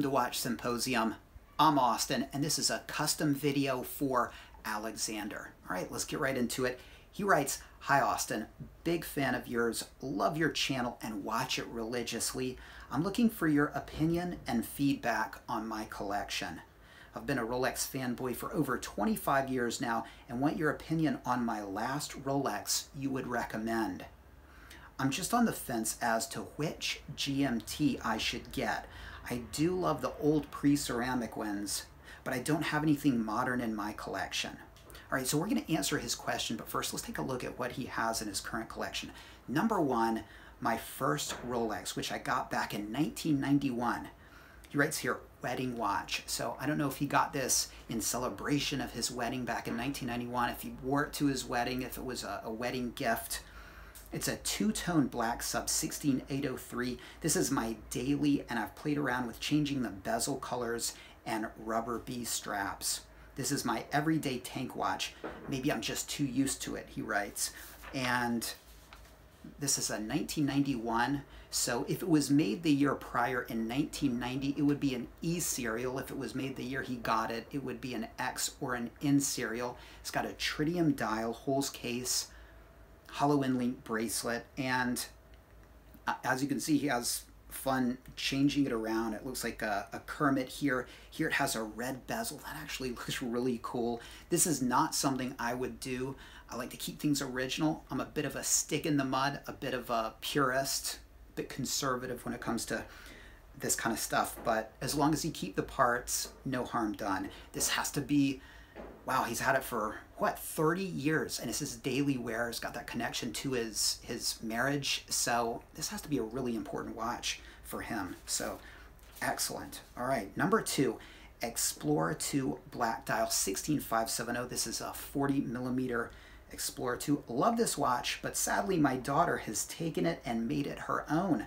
Welcome to Watch Symposium. I'm Austin, and this is a custom video for Alexander. All right, let's get right into it. He writes, "Hi Austin, big fan of yours, love your channel and watch it religiously. I'm looking for your opinion and feedback on my collection. I've been a Rolex fanboy for over 25 years now and want your opinion on my last Rolex you would recommend. I'm just on the fence as to which GMT I should get. I do love the old pre-ceramic ones, but I don't have anything modern in my collection." All right, so we're going to answer his question, but first let's take a look at what he has in his current collection. Number one, my first Rolex, which I got back in 1991. He writes here, wedding watch. So I don't know if he got this in celebration of his wedding back in 1991, if he wore it to his wedding, if it was a wedding gift. It's a two-tone black sub 16803. This is my daily, and I've played around with changing the bezel colors and rubber B straps. This is my everyday tank watch. Maybe I'm just too used to it, he writes. And this is a 1991, so if it was made the year prior in 1990, it would be an E serial. If it was made the year he got it, it would be an X or an N serial. It's got a tritium dial, holes case, hollow inlink bracelet, and as you can see, he has fun changing it around. It looks like a Kermit here. Here it has a red bezel. That actually looks really cool. This is not something I would do. I like to keep things original. I'm a bit of a stick in the mud, a bit of a purist, a bit conservative when it comes to this kind of stuff, but as long as you keep the parts, no harm done. This has to be, wow, he's had it for, what, 30 years, and this is daily wear. It's got that connection to his marriage, so this has to be a really important watch for him, so excellent. All right, number two, Explorer II black dial 16570. This is a 40mm Explorer II. Love this watch, but sadly my daughter has taken it and made it her own.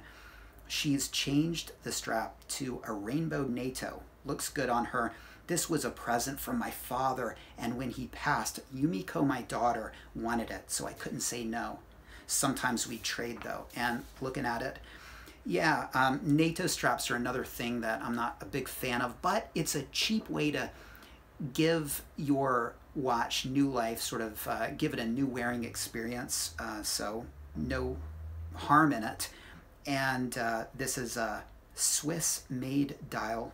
She's changed the strap to a rainbow NATO. Looks good on her. This was a present from my father, and when he passed, Yumiko, my daughter, wanted it, so I couldn't say no. Sometimes we trade, though, and looking at it, yeah, NATO straps are another thing that I'm not a big fan of, but it's a cheap way to give your watch new life, sort of give it a new wearing experience, so no harm in it. And this is a Swiss-made dial,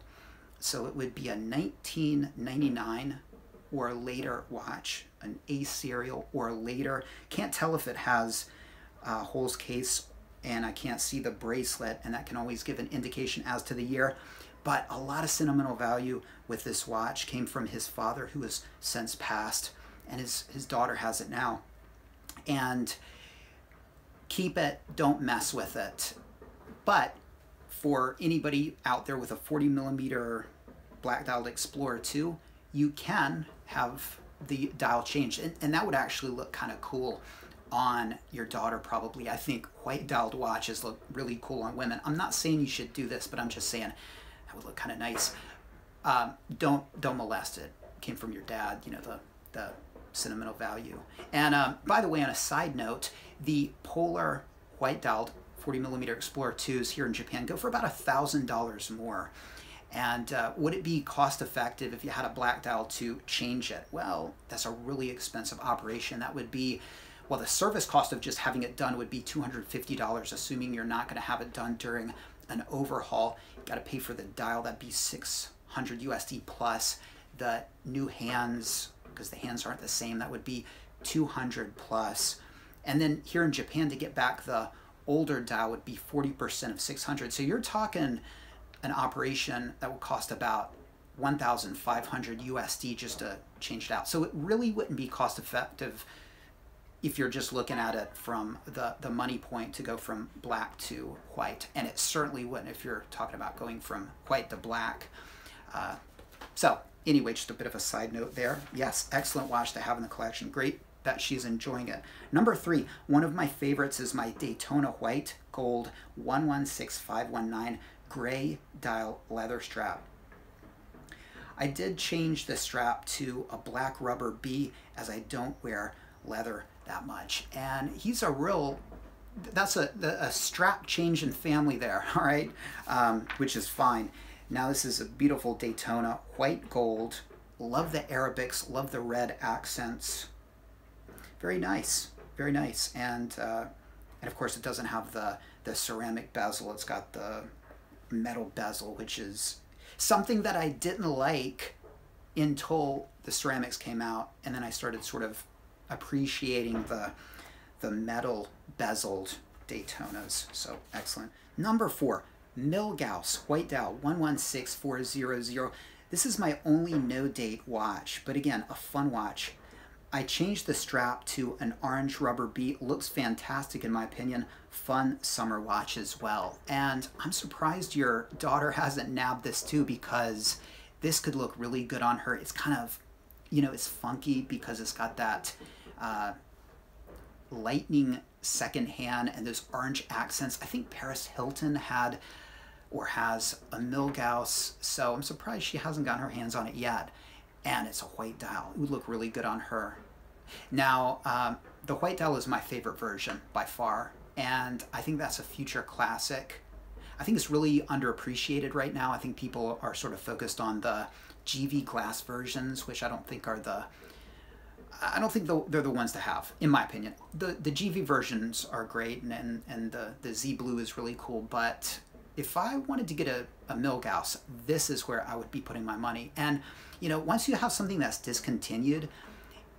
so it would be a 1999 or later watch, an A serial or later. Can't tell if it has holes case, and I can't see the bracelet, and that can always give an indication as to the year. But a lot of sentimental value with this watch came from his father, who has since passed, and his daughter has it now. And keep it, don't mess with it. But for anybody out there with a 40mm black dialed Explorer II, you can have the dial changed, and that would actually look kind of cool on your daughter probably. I think white dialed watches look really cool on women. I'm not saying you should do this, but I'm just saying that would look kind of nice. Don't molest it. It came from your dad, you know, the sentimental value. And by the way, on a side note, the polar white dialed 40mm Explorer IIs here in Japan go for about $1,000 more. And would it be cost effective if you had a black dial to change it? Well, that's a really expensive operation. That would be, well, the service cost of just having it done would be $250, assuming you're not going to have it done during an overhaul. You've got to pay for the dial. That'd be $600 USD plus the new hands, because the hands aren't the same. That would be $200 plus. And then here in Japan, to get back the older dial would be 40% of 600. So you're talking an operation that would cost about 1,500 USD just to change it out. So it really wouldn't be cost effective if you're just looking at it from the money point to go from black to white. And it certainly wouldn't if you're talking about going from white to black. So anyway, just a bit of a side note there. Yes, excellent watch to have in the collection. Great that she's enjoying it. Number three, one of my favorites is my Daytona white gold 116519 gray dial leather strap. I did change the strap to a black rubber B, as I don't wear leather that much. And he's a real, that's a strap change in family there, all right, which is fine. Now this is a beautiful Daytona, white gold. Love the Arabics, love the red accents. Very nice, very nice. And of course it doesn't have the ceramic bezel, it's got the metal bezel, which is something that I didn't like until the ceramics came out, and then I started sort of appreciating the metal bezeled Daytonas, so excellent. Number 4, Milgauss White Dial 116400. This is my only no-date watch, but again, a fun watch. I changed the strap to an orange rubber bead. Looks fantastic in my opinion. Fun summer watch as well. And I'm surprised your daughter hasn't nabbed this too, because this could look really good on her. It's kind of, you know, it's funky because it's got that lightning second hand and those orange accents. I think Paris Hilton had or has a Milgauss, so I'm surprised she hasn't gotten her hands on it yet. And it's a white dial. It would look really good on her. Now, the white dial is my favorite version by far, and I think that's a future classic. I think it's really underappreciated right now. I think people are sort of focused on the GV glass versions, which I don't think are the... I don't think they're the ones to have, in my opinion. The GV versions are great, and the Z Blue is really cool, but if I wanted to get a Milgauss, this is where I would be putting my money. And, you know, once you have something that's discontinued,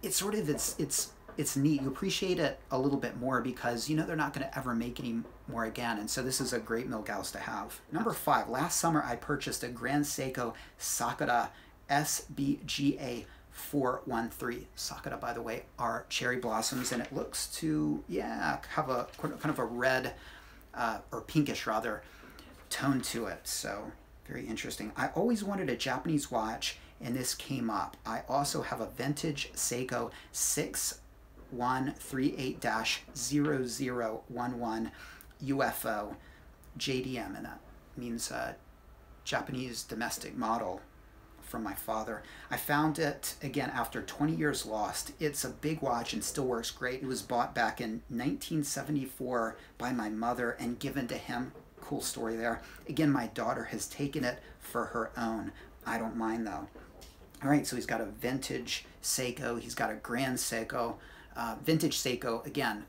it's sort of, it's neat. You appreciate it a little bit more because, you know, they're not going to ever make any more again. And so this is a great Milgauss to have. Number 5, last summer I purchased a Grand Seiko Sakura SBGA413. Sakura, by the way, are cherry blossoms, and it looks to, yeah, have a kind of a red, or pinkish rather, tone to it. So very interesting. I always wanted a Japanese watch, and this came up. I also have a vintage Seiko 6138-0011 UFO JDM, and that means Japanese domestic model, from my father. I found it again after 20 years lost. It's a big watch and still works great. It was bought back in 1974 by my mother and given to him. Cool story there. Again, my daughter has taken it for her own. I don't mind though. All right, so he's got a vintage Seiko. He's got a Grand Seiko. Vintage Seiko, again,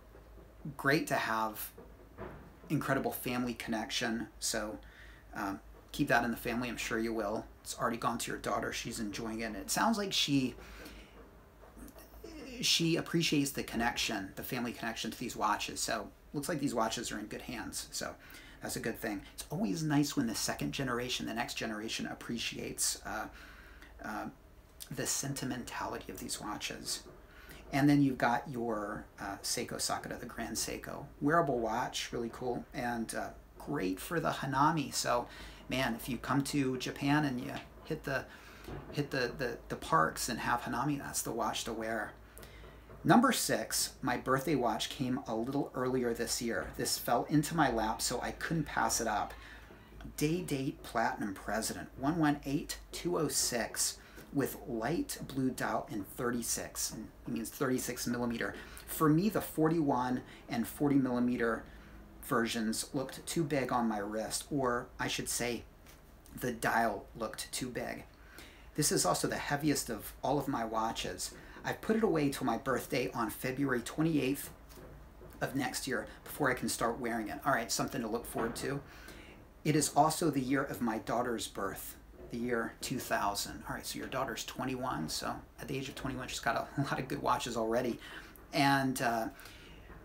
great to have. Incredible family connection. So keep that in the family. I'm sure you will. It's already gone to your daughter. She's enjoying it. And it sounds like she appreciates the connection, the family connection to these watches. So looks like these watches are in good hands. So that's a good thing. It's always nice when the second generation, the next generation, appreciates the sentimentality of these watches. And then you've got your Seiko Sakura, the Grand Seiko. Wearable watch, really cool, and great for the Hanami. So, man, if you come to Japan and you hit the parks and have Hanami, that's the watch to wear. Number 6, my birthday watch came a little earlier this year. This fell into my lap, so I couldn't pass it up. Day-date Platinum President 118206 with light blue dial in 36. And it means 36 millimeter. For me, the 41 and 40 millimeter versions looked too big on my wrist, or I should say the dial looked too big. This is also the heaviest of all of my watches. I put it away till my birthday on February 28th of next year before I can start wearing it. All right, something to look forward to. It is also the year of my daughter's birth, the year 2000. All right, so your daughter's 21, so at the age of 21, she's got a lot of good watches already. And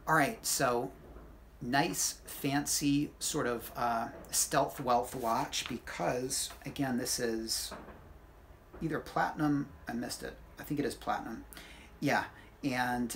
all right, so nice, fancy, sort of stealth wealth watch, because again, this is either platinum, I missed it. I think it is platinum. Yeah, and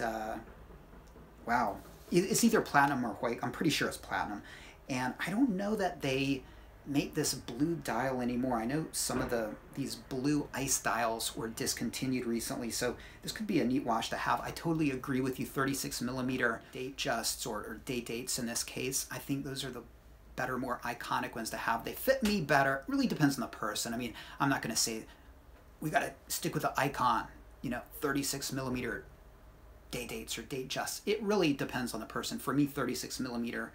wow. It's either platinum or white. I'm pretty sure it's platinum. And I don't know that they make this blue dial anymore. I know some of these blue ice dials were discontinued recently, so this could be a neat watch to have. I totally agree with you. 36 millimeter date justs or date dates in this case. I think those are the better, more iconic ones to have. They fit me better. It really depends on the person. I mean, I'm not going to say we got to stick with the icon, you know, 36 millimeter day dates or date justs. It really depends on the person. For me, 36 millimeter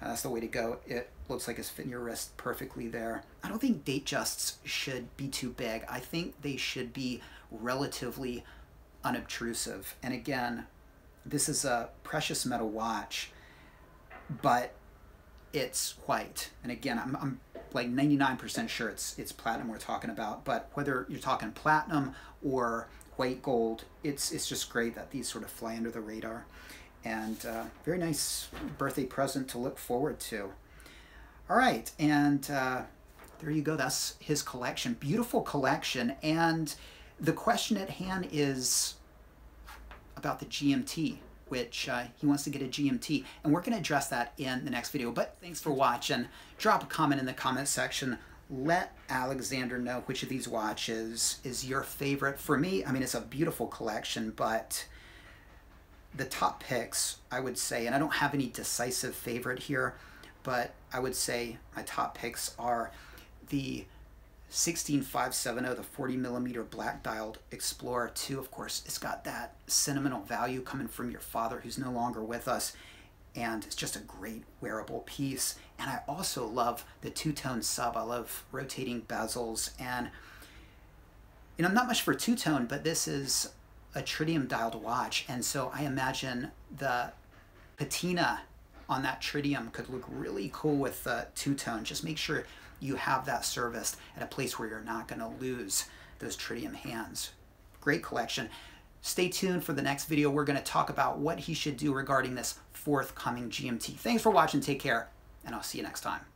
That's the way to go. It looks like it's fitting your wrist perfectly there. I don't think date justs should be too big. I think they should be relatively unobtrusive. And again, this is a precious metal watch, but it's white. And again, I'm like 99% sure it's platinum we're talking about, but whether you're talking platinum or white gold, it's just great that these sort of fly under the radar. And very nice birthday present to look forward to. All right, and there you go. That's his collection. Beautiful collection. And the question at hand is about the GMT, which he wants to get a GMT. And we're going to address that in the next video. But thanks for watching. Drop a comment in the comment section. Let Alexander know which of these watches is your favorite. For me, I mean, it's a beautiful collection, but the top picks, I would say, and I don't have any decisive favorite here, but I would say my top picks are the 16570, the 40mm black dialed Explorer II. Of course, it's got that sentimental value coming from your father who's no longer with us, and it's just a great wearable piece. And I also love the two-tone sub. I love rotating bezels, and you know, I'm not much for two-tone, but this is a tritium dialed watch, and so I imagine the patina on that tritium could look really cool with the two-tone. Just make sure you have that serviced at a place where you're not going to lose those tritium hands. Great collection. Stay tuned for the next video. We're going to talk about what he should do regarding this forthcoming GMT. Thanks for watching. Take care, and I'll see you next time.